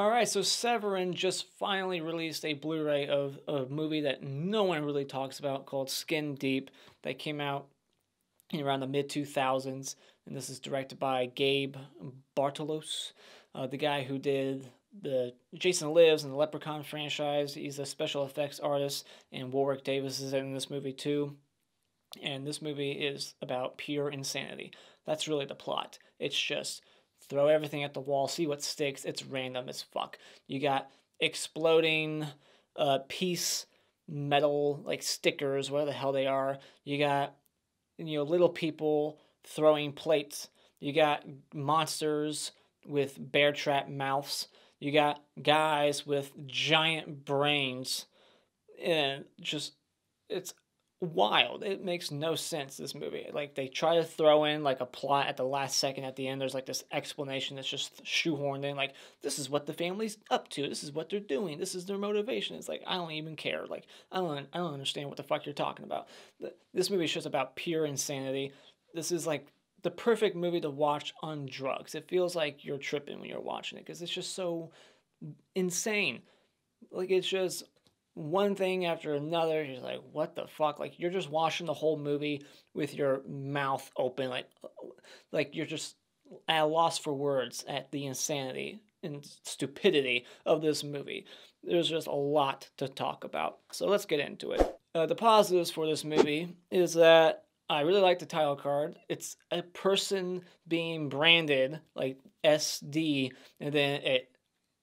All right, so Severin just finally released a Blu-ray of a movie that no one really talks about called Skinned Deep that came out in around the mid-2000s, and this is directed by Gabe Bartalos, the guy who did the Jason Lives and the Leprechaun franchise. He's a special effects artist, and Warwick Davis is in this movie too. And this movie is about pure insanity. That's really the plot. It's just throw everything at the wall, see what sticks. It's random as fuck. You got exploding piece metal, like stickers, whatever the hell they are. You got, you know, little people throwing plates. You got monsters with bear trap mouths. You got guys with giant brains. And just, it's wild. It makes no sense, this movie. Like, they try to throw in like a plot at the last second. At the end, there's like this explanation that's just shoehorned in, like, this is what the family's up to, this is what they're doing, this is their motivation. It's like, I don't even care. Like, I don't understand what the fuck you're talking about. This movie is just about pure insanity. This is like the perfect movie to watch on drugs. It feels like you're tripping when you're watching it because it's just so insane. Like, it's just one thing after another. You're like, what the fuck? Like, you're just watching the whole movie with your mouth open, like you're just at a loss for words at the insanity and stupidity of this movie. There's just a lot to talk about, so let's get into it. The positives for this movie is that I really like the title card. It's a person being branded like SD, and then it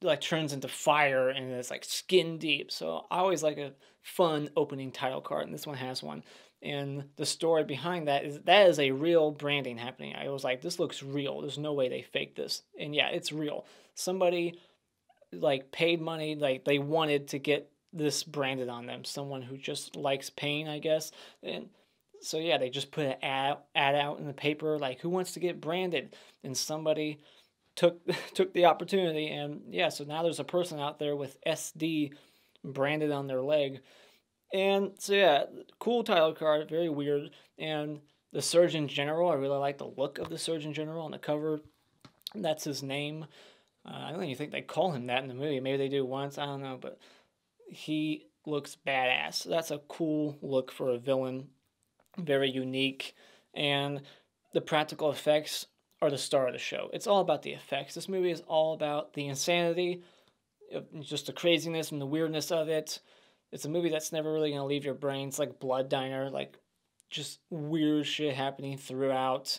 like turns into fire, and it's like Skin Deep. So I always like a fun opening title card, and this one has one. And the story behind that is a real branding happening. I was like, this looks real. There's no way they faked this. And yeah, it's real. Somebody like paid money, like they wanted to get this branded on them. Someone who just likes pain, I guess. And so yeah, they just put an ad out in the paper, like, who wants to get branded? And somebody took the opportunity, and yeah, so now there's a person out there with SD branded on their leg. And so yeah, cool title card, very weird. And the Surgeon General, I really like the look of the Surgeon General on the cover. That's his name. I don't even think they call him that in the movie. Maybe they do once, I don't know, but he looks badass. So that's a cool look for a villain, very unique. And the practical effects are the star of the show. It's all about the effects. This movie is all about the insanity, just the craziness and the weirdness of it. It's a movie that's never really going to leave your brain. It's like Blood Diner, like just weird shit happening throughout.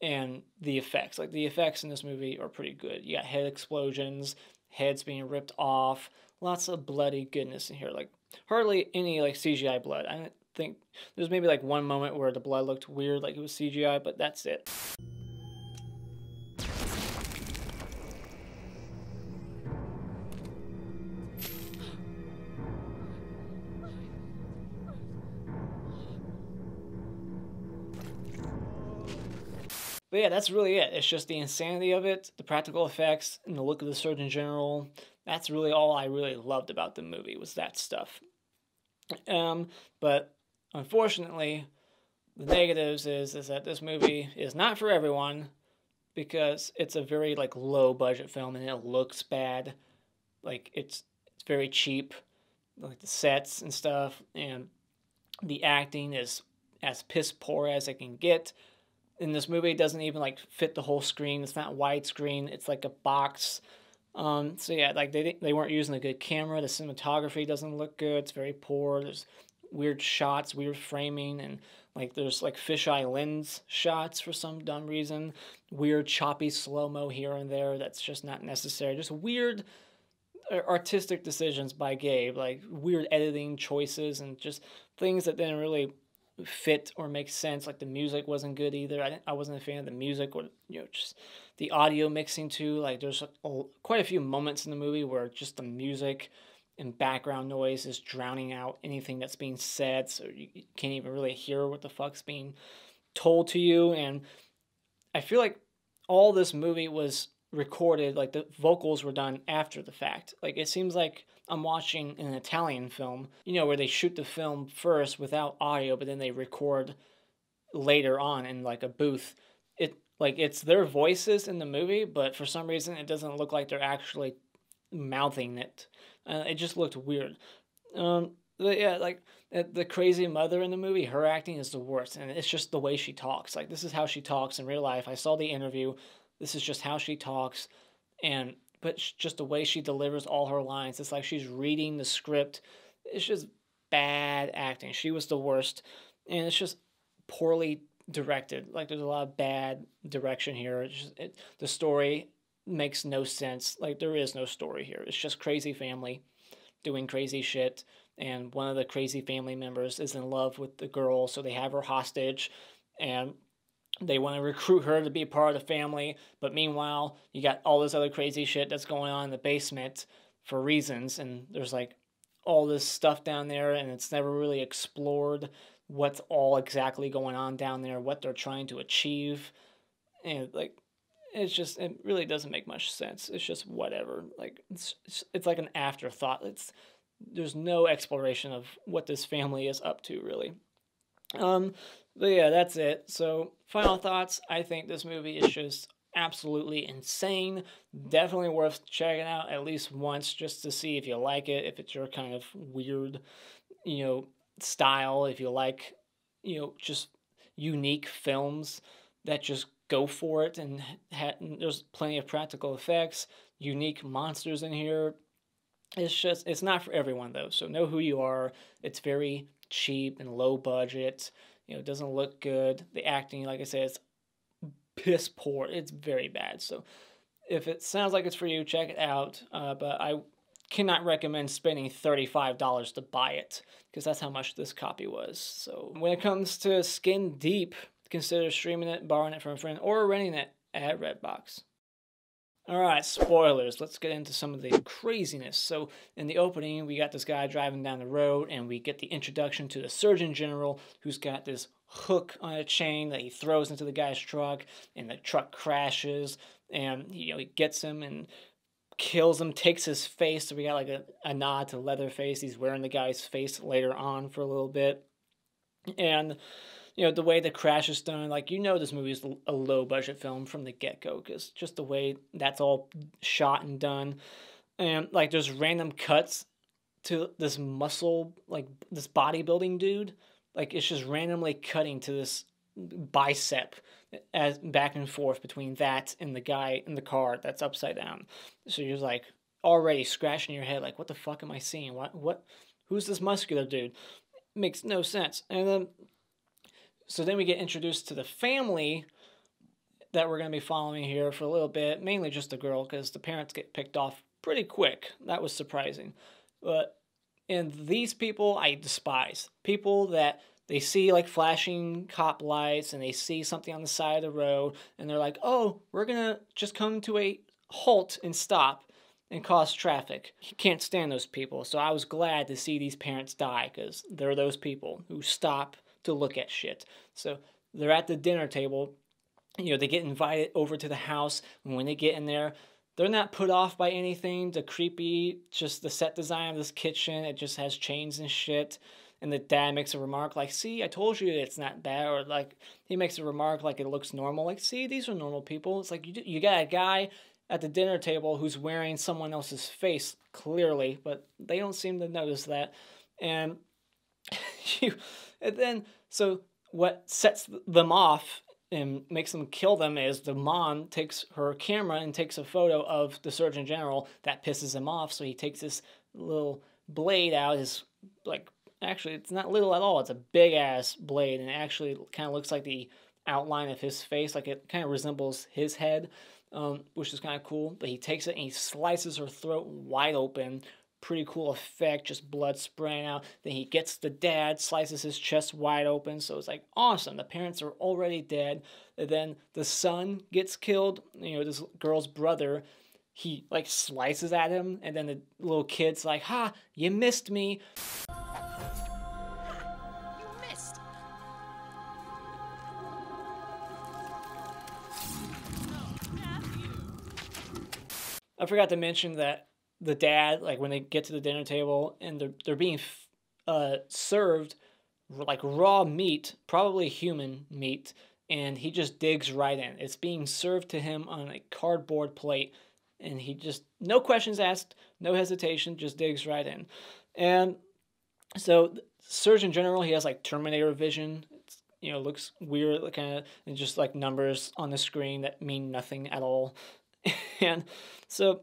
And the effects, like the effects in this movie are pretty good. You got head explosions, heads being ripped off, lots of bloody goodness in here. Like hardly any like CGI blood. I think there's maybe like one moment where the blood looked weird, like it was CGI, but that's it. But yeah, that's really it. It's just the insanity of it, the practical effects, and the look of the Surgeon General. That's really all I really loved about the movie, was that stuff. But unfortunately, the negatives is that this movie is not for everyone, because it's a very like low budget film, and it looks bad. Like it's very cheap, like the sets and stuff, and the acting is as piss poor as it can get. In this movie, it doesn't even like fit the whole screen. It's not widescreen. It's like a box. So yeah, like they weren't using a good camera. The cinematography doesn't look good. It's very poor. There's weird shots, weird framing, and like there's like fisheye lens shots for some dumb reason. Weird choppy slow-mo here and there that's just not necessary. Just weird artistic decisions by Gabe, like weird editing choices and just things that didn't really fit or make sense. Like the music wasn't good either. I wasn't a fan of the music, or you know, just the audio mixing too. Like there's quite a few moments in the movie where just the music and background noise is drowning out anything that's being said, so you can't even really hear what the fuck's being told to you. And I feel like all this movie was recorded, like the vocals were done after the fact. Like it seems like I'm watching an Italian film, you know, where they shoot the film first without audio, but then they record later on in like a booth. It's their voices in the movie, but for some reason it doesn't look like they're actually mouthing it. It just looked weird. But yeah, like, the crazy mother in the movie, her acting is the worst, and it's just the way she talks. Like, this is how she talks in real life. I saw the interview. This is just how she talks, but just the way she delivers all her lines. It's like she's reading the script. It's just bad acting. She was the worst, and it's just poorly directed. Like, there's a lot of bad direction here. It's just, the story makes no sense. Like, there is no story here. It's just crazy family doing crazy shit, and one of the crazy family members is in love with the girl, so they have her hostage, and they want to recruit her to be a part of the family. But meanwhile, you got all this other crazy shit that's going on in the basement for reasons, and there's like all this stuff down there, and it's never really explored what's all exactly going on down there, what they're trying to achieve, and like, it's just, it really doesn't make much sense. It's just whatever. Like, it's like an afterthought. There's no exploration of what this family is up to, really. But yeah, that's it. So, final thoughts. I think this movie is just absolutely insane. Definitely worth checking out at least once just to see if you like it, if it's your kind of weird, style, if you like, just unique films that just go for it. And there's plenty of practical effects, unique monsters in here. It's not for everyone, though, so know who you are. It's very cheap and low budget. It doesn't look good. The acting, like I said, it's piss poor. It's very bad. So if it sounds like it's for you, check it out. But I cannot recommend spending $35 to buy it, because that's how much this copy was. So when it comes to Skinned Deep, consider streaming it, borrowing it from a friend, or renting it at Redbox. Alright, spoilers. Let's get into some of the craziness. So, in the opening, we got this guy driving down the road, and we get the introduction to the Surgeon General, who's got this hook on a chain that he throws into the guy's truck, and the truck crashes, and, he gets him and kills him, takes his face. So we got like a nod to Leatherface. He's wearing the guy's face later on for a little bit. And the way the crash is done, like, this movie is a low-budget film from the get-go, because just the way that's all shot and done. And, like, there's random cuts to this muscle, like, this bodybuilding dude. Like, it's just randomly cutting to this bicep as back and forth between that and the guy in the car that's upside down. So you're, like, already scratching your head, like, what the fuck am I seeing? Who's this muscular dude? Makes no sense. And then... so then we get introduced to the family that we're going to be following here for a little bit, mainly just the girl, because the parents get picked off pretty quick. That was surprising. And these people I despise. People that they see, like, flashing cop lights, and they see something on the side of the road, and they're like, oh, we're going to just come to a halt and stop and cause traffic. You can't stand those people. So I was glad to see these parents die, because they're those people who stop to look at shit. So they're at the dinner table, they get invited over to the house, and when they get in there, they're not put off by anything. The creepy, just the set design of this kitchen, it just has chains and shit. And the dad makes a remark like, see, I told you it's not bad, or like, he makes a remark like it looks normal, like, see, these are normal people. It's like, you got a guy at the dinner table who's wearing someone else's face, clearly, but they don't seem to notice that. And so what sets them off and makes them kill them is the mom takes her camera and takes a photo of the Surgeon General. That pisses him off, so he takes this little blade out. Actually, it's not little at all. It's a big-ass blade, and it actually kind of looks like the outline of his face. Like, it kind of resembles his head, which is kind of cool. But he takes it, and he slices her throat wide open. Pretty cool effect, just blood spraying out. Then he gets the dad, slices his chest wide open, so it's like awesome. The parents are already dead. And then the son gets killed, this girl's brother, he like slices at him, and then the little kid's like, ha, you missed me. You missed. Oh, Matthew. I forgot to mention that the dad, like, when they get to the dinner table and they're being served like raw meat, probably human meat, and he just digs right in. It's being served to him on a cardboard plate And he just, no questions asked, no hesitation, just digs right in. And so Surgeon General, he has like Terminator vision. It's, you know, looks weird, like kind of, and just like numbers on the screen that mean nothing at all. And so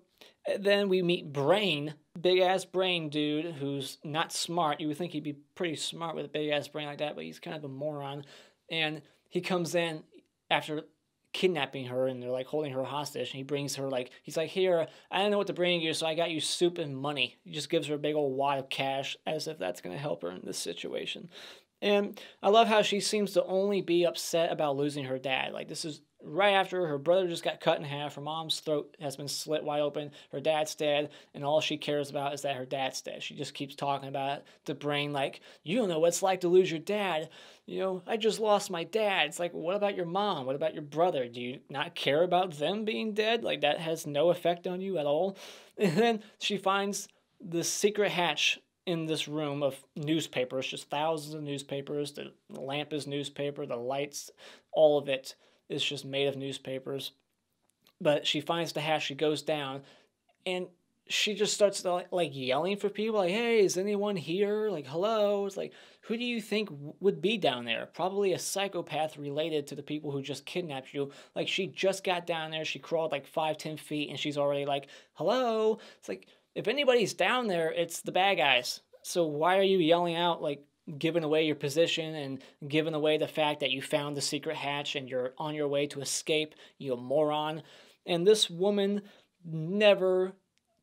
then we meet Brain, big-ass Brain dude who's not smart. You would think he'd be pretty smart with a big-ass brain like that, but he's kind of a moron. And he comes in after kidnapping her, and they're like holding her hostage, and he brings her like, he's like, here, I don't know what to bring you, so I got you soup and money. He just gives her a big old wad of cash, as if that's going to help her in this situation. And I love how she seems to only be upset about losing her dad. Like, this is right after her brother just got cut in half, her mom's throat has been slit wide open, her dad's dead, and all she cares about is that her dad's dead. She just keeps talking about it to Brain, like, you don't know what it's like to lose your dad. You know, I just lost my dad. It's like, what about your mom? What about your brother? Do you not care about them being dead? Like, that has no effect on you at all. And then she finds the secret hatch in this room of newspapers, just thousands of newspapers. The lamp is newspaper, the lights, all of it is just made of newspapers. But she finds the hatch, she goes down, and she just starts to, like, yelling for people, like, hey, is anyone here? Like, hello? It's like, who do you think would be down there? Probably a psychopath related to the people who just kidnapped you. Like, she just got down there, she crawled like 5-10 feet, and she's already like, hello? It's like, if anybody's down there, it's the bad guys. So why are you yelling out, like, giving away your position and giving away the fact that you found the secret hatch and you're on your way to escape, you moron? And this woman never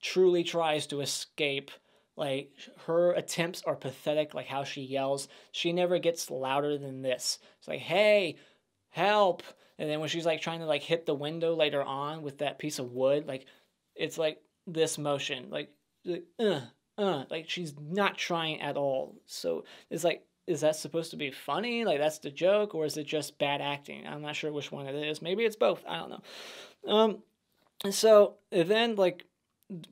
truly tries to escape. Like, her attempts are pathetic, like how she yells. She never gets louder than this. It's like, hey, help. And then when she's like trying to like hit the window later on with that piece of wood, like, it's like this motion, like she's not trying at all. So it's like, is that supposed to be funny? Like, that's the joke, or is it just bad acting? I'm not sure which one it is. Maybe it's both. I don't know. And so and then, like,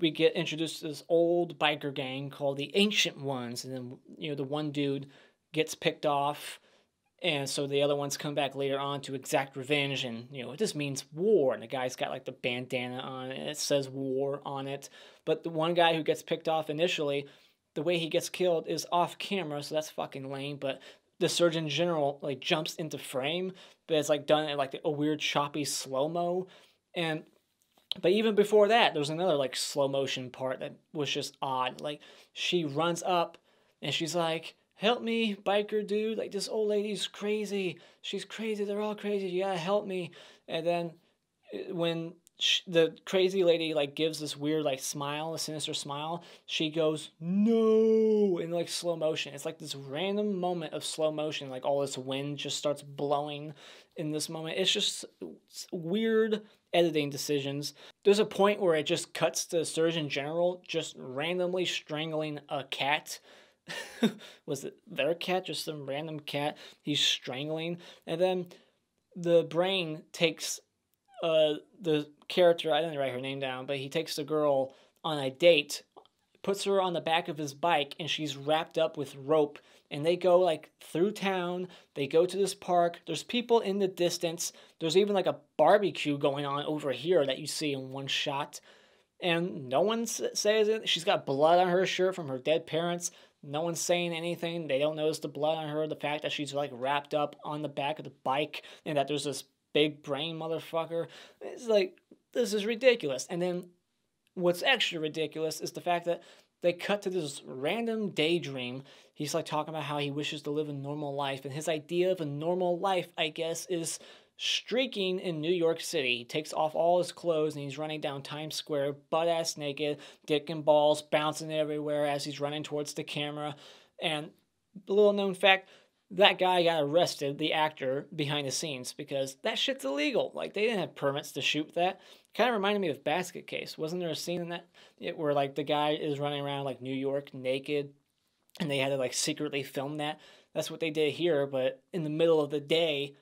we get introduced to this old biker gang called the Ancient Ones, and then, you know, the one dude gets picked off, and so the other ones come back later on to exact revenge, and, you know, it just means war, and the guy's got, like, the bandana on it, and it says war on it, but the one guy who gets picked off initially, the way he gets killed is off camera, so that's fucking lame, but the Surgeon General, like, jumps into frame, but it's, like, done in, like, a weird choppy slow-mo, and... But even before that, there's another, like, slow-motion part that was just odd. Like, she runs up, and she's like, help me, biker dude. Like, this old lady's crazy. She's crazy. They're all crazy. You gotta help me. And then when the crazy lady, like, gives this weird, like, smile, a sinister smile, she goes, no, in, like, slow motion. It's, like, this random moment of slow motion. Like, all this wind just starts blowing in this moment. It's just weird editing decisions. There's a point where it just cuts to Surgeon General just randomly strangling a cat. Was it their cat? Just some random cat he's strangling. And then the Brain takes the character, I didn't write her name down, but he takes the girl on a date, puts her on the back of his bike, and she's wrapped up with rope. And they go, like, through town. They go to this park. There's people in the distance. There's even, like, a barbecue going on over here that you see in one shot. And no one says it. She's got blood on her shirt from her dead parents. No one's saying anything. They don't notice the blood on her. The fact that she's, like, wrapped up on the back of the bike and that there's this big brain motherfucker. It's like, this is ridiculous. And then what's extra ridiculous is the fact that they cut to this random daydream. He's, like, talking about how he wishes to live a normal life. And his idea of a normal life, I guess, is streaking in New York City. He takes off all his clothes, and he's running down Times Square, butt-ass naked, dick and balls bouncing everywhere as he's running towards the camera. And a little-known fact, that guy got arrested, the actor, behind the scenes, because that shit's illegal. Like, they didn't have permits to shoot that. Kind of reminded me of Basket Case. Wasn't there a scene in that where, like, the guy is running around, like, New York naked, and they had to, like, secretly film that? That's what they did here, but in the middle of the day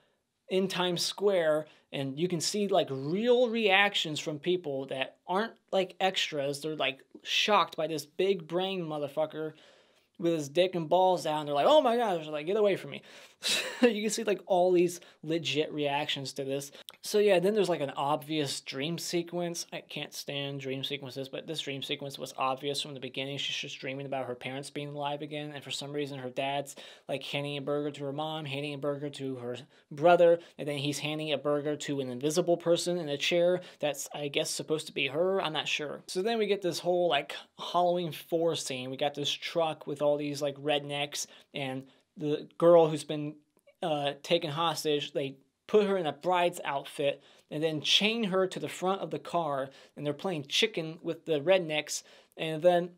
in Times Square, and you can see, like, real reactions from people that aren't, like, extras. They're, like, shocked by this big brain motherfucker with his dick and balls out, and they're like, oh my gosh, like, get away from me. You can see, like, all these legit reactions to this. So yeah, then there's like an obvious dream sequence. I can't stand dream sequences, but this dream sequence was obvious from the beginning. She's just dreaming about her parents being alive again, and for some reason her dad's like handing a burger to her mom, handing a burger to her brother, and then he's handing a burger to an invisible person in a chair that's, I guess, supposed to be her. I'm not sure. So then we get this whole like Halloween 4 scene. We got this truck with all these like rednecks, and the girl who's been taken hostage, they put her in a bride's outfit, and then chain her to the front of the car, and they're playing chicken with the rednecks, and then,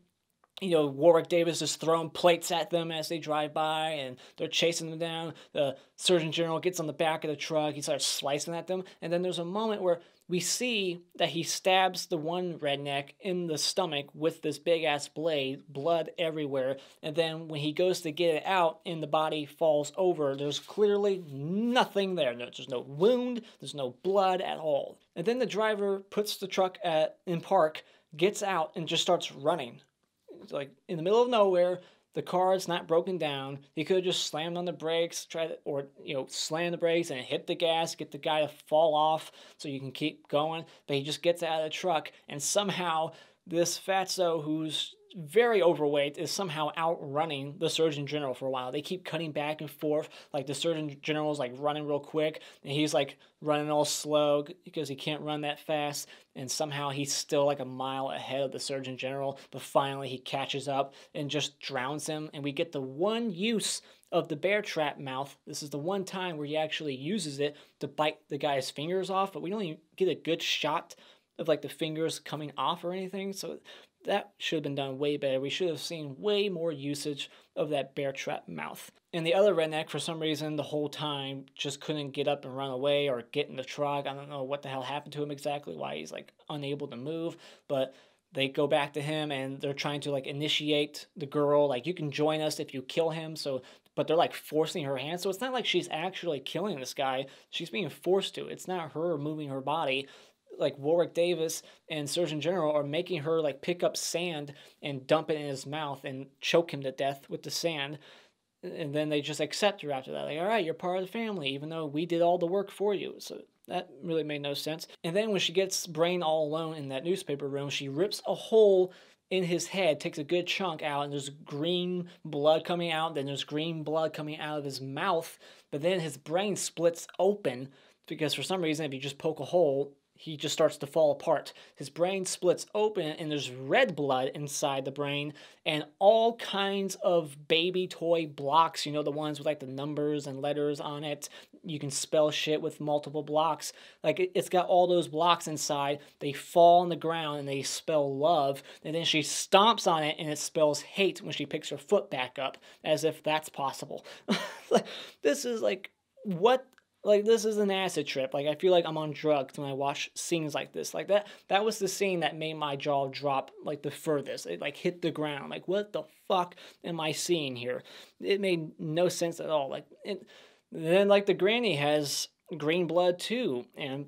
you know, Warwick Davis is throwing plates at them as they drive by, and they're chasing them down. The Surgeon General gets on the back of the truck, he starts slicing at them, and then there's a moment where we see that he stabs the one redneck in the stomach with this big-ass blade, blood everywhere, and then when he goes to get it out and the body falls over, there's clearly nothing there. There's no wound, there's no blood at all. And then the driver puts the truck in park, gets out, and just starts running. It's like, in the middle of nowhere, the car's not broken down. He could have just slammed on the brakes, slam the brakes and hit the gas, get the guy to fall off so you can keep going. But he just gets out of the truck, and somehow this fatso who's very overweight is somehow outrunning the Surgeon General for a while. They keep cutting back and forth. Like, the Surgeon General's like running real quick, and he's like running all slow because he can't run that fast, and somehow he's still like a mile ahead of the Surgeon General, but finally he catches up and just drowns him, and we get the one use of the bear trap mouth. This is the one time where he actually uses it to bite the guy's fingers off, but we don't even get a good shot of like the fingers coming off or anything, so that should have been done way better. We should have seen way more usage of that bear trap mouth. And the other redneck, for some reason, the whole time just couldn't get up and run away or get in the truck. I don't know what the hell happened to him exactly, why he's like unable to move, but they go back to him and they're trying to like initiate the girl, like, you can join us if you kill him. So, but they're like forcing her hand. So it's not like she's actually killing this guy. She's being forced to. It's not her moving her body. Like, Warwick Davis and Surgeon General are making her like pick up sand and dump it in his mouth and choke him to death with the sand. And then they just accept her after that. Like, all right, you're part of the family, even though we did all the work for you. So that really made no sense. And then when she gets Brain all alone in that newspaper room, she rips a hole in his head, takes a good chunk out, and there's green blood coming out. Then there's green blood coming out of his mouth. But then his brain splits open because for some reason, if you just poke a hole, he just starts to fall apart. His brain splits open, and there's red blood inside the brain, and all kinds of baby toy blocks, you know, the ones with like the numbers and letters on it. You can spell shit with multiple blocks. Like, it's got all those blocks inside. They fall on the ground, and they spell love, and then she stomps on it, and it spells hate when she picks her foot back up, as if that's possible. This is like, what? Like, this is an acid trip. Like, I feel like I'm on drugs when I watch scenes like this. Like, that was the scene that made my jaw drop, like, the furthest. It, like, hit the ground. Like, what the fuck am I seeing here? It made no sense at all. Like, and then, like, the granny has green blood, too. And,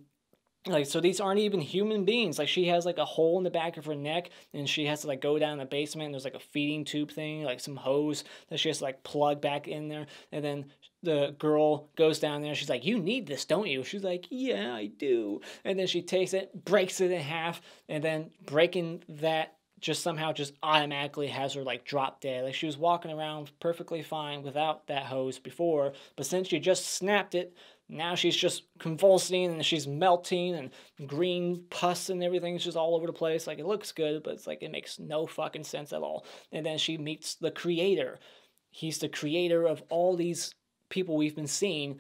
like, so these aren't even human beings. Like, she has, like, a hole in the back of her neck, and she has to, like, go down in the basement, and there's, like, a feeding tube thing, like, some hose that she has to, like, plug back in there, and then the girl goes down there. She's like, you need this, don't you? She's like, yeah, I do. And then she takes it, breaks it in half, and then breaking that just somehow just automatically has her like drop dead. Like, she was walking around perfectly fine without that hose before, but since she just snapped it, now she's just convulsing and she's melting and green pus and everything's just all over the place. Like, it looks good, but it's like, it makes no fucking sense at all. And then she meets the creator. He's the creator of all these people we've been seeing.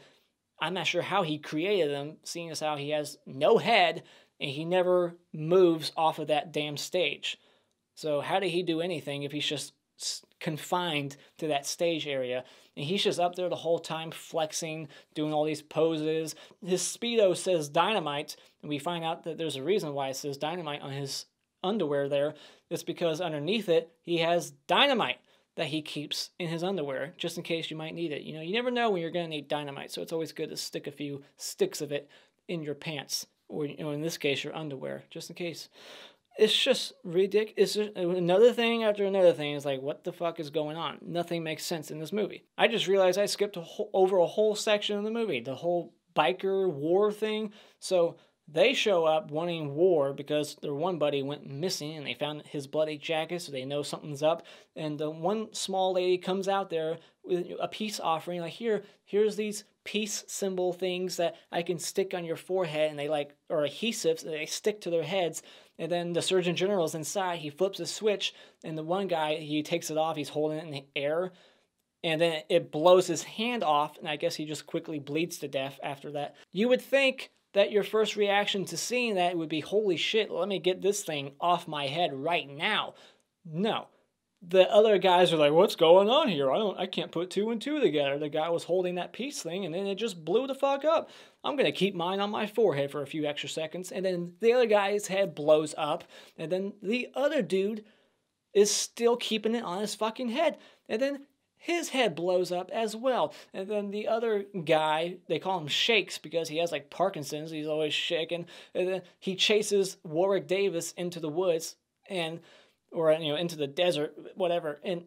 I'm not sure how he created them, seeing as how he has no head and he never moves off of that damn stage. So how did he do anything if he's just confined to that stage area? And he's just up there the whole time flexing, doing all these poses. His Speedo says dynamite, and we find out that there's a reason why it says dynamite on his underwear there. It's because underneath it, he has dynamite that he keeps in his underwear, just in case you might need it. You know, you never know when you're going to need dynamite, so it's always good to stick a few sticks of it in your pants, or, you know, in this case, your underwear, just in case. It's just ridiculous. It's just another thing after another thing. It's like, what the fuck is going on? Nothing makes sense in this movie. I just realized I skipped over a whole section of the movie. The whole biker war thing. So they show up wanting war because their one buddy went missing and they found his bloody jacket, so they know something's up. And the one small lady comes out there with a peace offering, like, here's these peace symbol things that I can stick on your forehead, and they like are adhesives and they stick to their heads. And then the Surgeon General's inside, he flips a switch, and the one guy, he takes it off, he's holding it in the air, and then it blows his hand off, and I guess he just quickly bleeds to death after that. You would think that your first reaction to seeing that would be, holy shit, let me get this thing off my head right now. No. The other guys are like, what's going on here? I can't put 2 and 2 together. The guy was holding that peace thing, and then it just blew the fuck up. I'm going to keep mine on my forehead for a few extra seconds. And then the other guy's head blows up, and then the other dude is still keeping it on his fucking head. And then his head blows up as well. And then the other guy, they call him Shakes because he has like Parkinson's. He's always shaking. And then he chases Warwick Davis into the woods and, or, you know, into the desert, whatever. And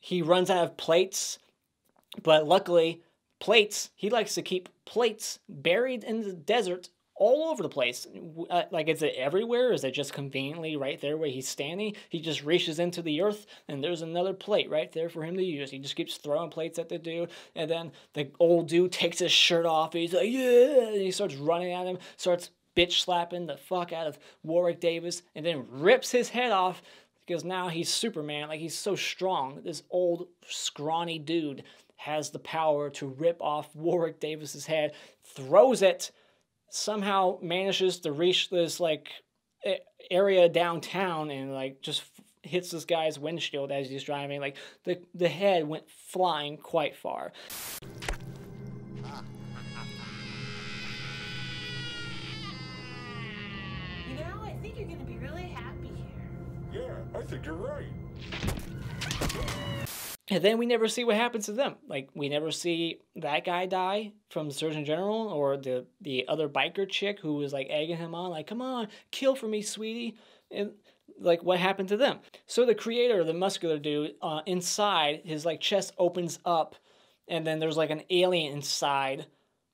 he runs out of plates. But luckily, plates, he likes to keep plates buried in the desert all over the place. Like, is it everywhere? Is it just conveniently right there where he's standing? He just reaches into the earth, and there's another plate right there for him to use. He just keeps throwing plates at the dude, and then the old dude takes his shirt off, and he's like, yeah, and he starts running at him, starts bitch slapping the fuck out of Warwick Davis, and then rips his head off, because now he's Superman. Like, he's so strong. This old, scrawny dude has the power to rip off Warwick Davis's head, throws it, somehow manages to reach this like area downtown, and like just hits this guy's windshield as he's driving. Like the head went flying quite far. You know, I think you're gonna be really happy here. Yeah, I think you're right. And then we never see what happens to them. Like, we never see that guy die from the Surgeon General or the other biker chick who was, like, egging him on, like, come on, kill for me, sweetie. And, like, what happened to them? So the creator, the muscular dude, inside, his, like, chest opens up, and then there's, like, an alien inside,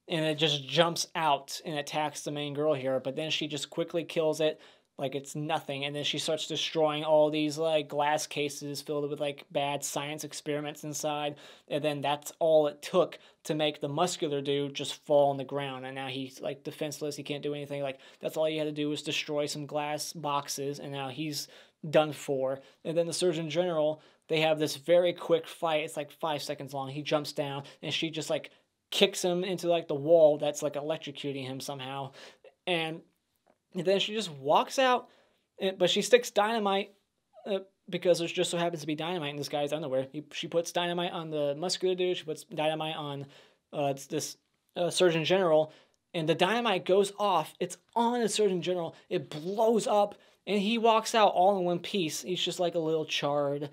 and it just jumps out and attacks the main girl here. But then she just quickly kills it. Like, it's nothing. And then she starts destroying all these, like, glass cases filled with, like, bad science experiments inside. And then that's all it took to make the muscular dude just fall on the ground. And now he's, like, defenseless. He can't do anything. Like, that's all he had to do was destroy some glass boxes. And now he's done for. And then the Surgeon General, they have this very quick fight. It's, like, 5 seconds long. He jumps down. And she just, like, kicks him into, like, the wall that's, like, electrocuting him somehow. And then she just walks out, but she sticks dynamite because there just so happens to be dynamite in this guy's underwear. She puts dynamite on the muscular dude. She puts dynamite on this Surgeon General, and the dynamite goes off. It's on the Surgeon General. It blows up, and he walks out all in one piece. He's just like a little charred.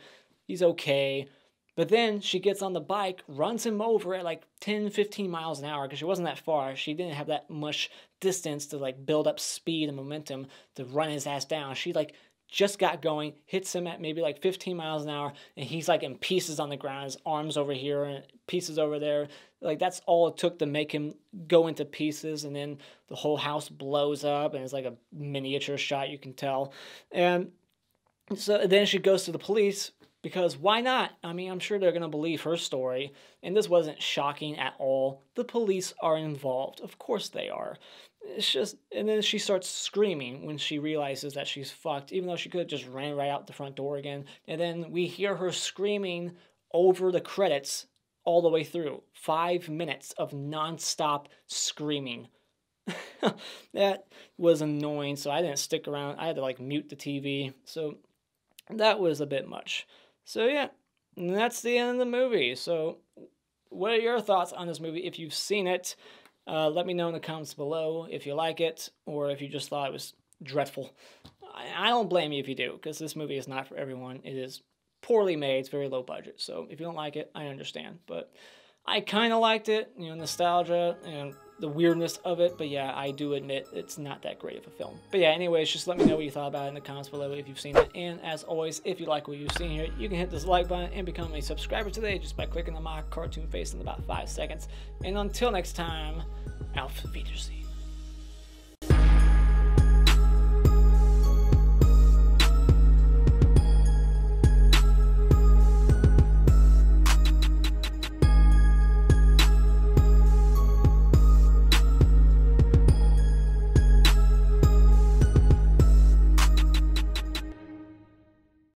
He's okay. But then she gets on the bike, runs him over at like 10, 15 miles an hour because she wasn't that far. She didn't have that much distance to like build up speed and momentum to run his ass down. She like just got going, hits him at maybe like 15 miles an hour, and he's like in pieces on the ground, his arms over here and pieces over there. Like, that's all it took to make him go into pieces, and then the whole house blows up, and it's like a miniature shot, you can tell. And so then she goes to the police. Because why not? I mean, I'm sure they're going to believe her story. And this wasn't shocking at all. The police are involved. Of course they are. It's just, and then she starts screaming when she realizes that she's fucked, even though she could have just ran right out the front door again. And then we hear her screaming over the credits all the way through. 5 minutes of nonstop screaming. That was annoying, so I didn't stick around. I had to, like, mute the TV. So that was a bit much. So yeah, that's the end of the movie. So what are your thoughts on this movie if you've seen it? Let me know in the comments below if you like it or if you just thought it was dreadful. I don't blame you if you do, because this movie is not for everyone. It is poorly made. It's very low budget. So if you don't like it, I understand. But I kind of liked it, you know, nostalgia and the weirdness of it. But yeah, I do admit it's not that great of a film. But yeah, anyways, just let me know what you thought about it in the comments below if you've seen it. And as always, if you like what you've seen here, you can hit this like button and become a subscriber today just by clicking on my cartoon face in about 5 seconds. And until next time, Auf Wiedersehen.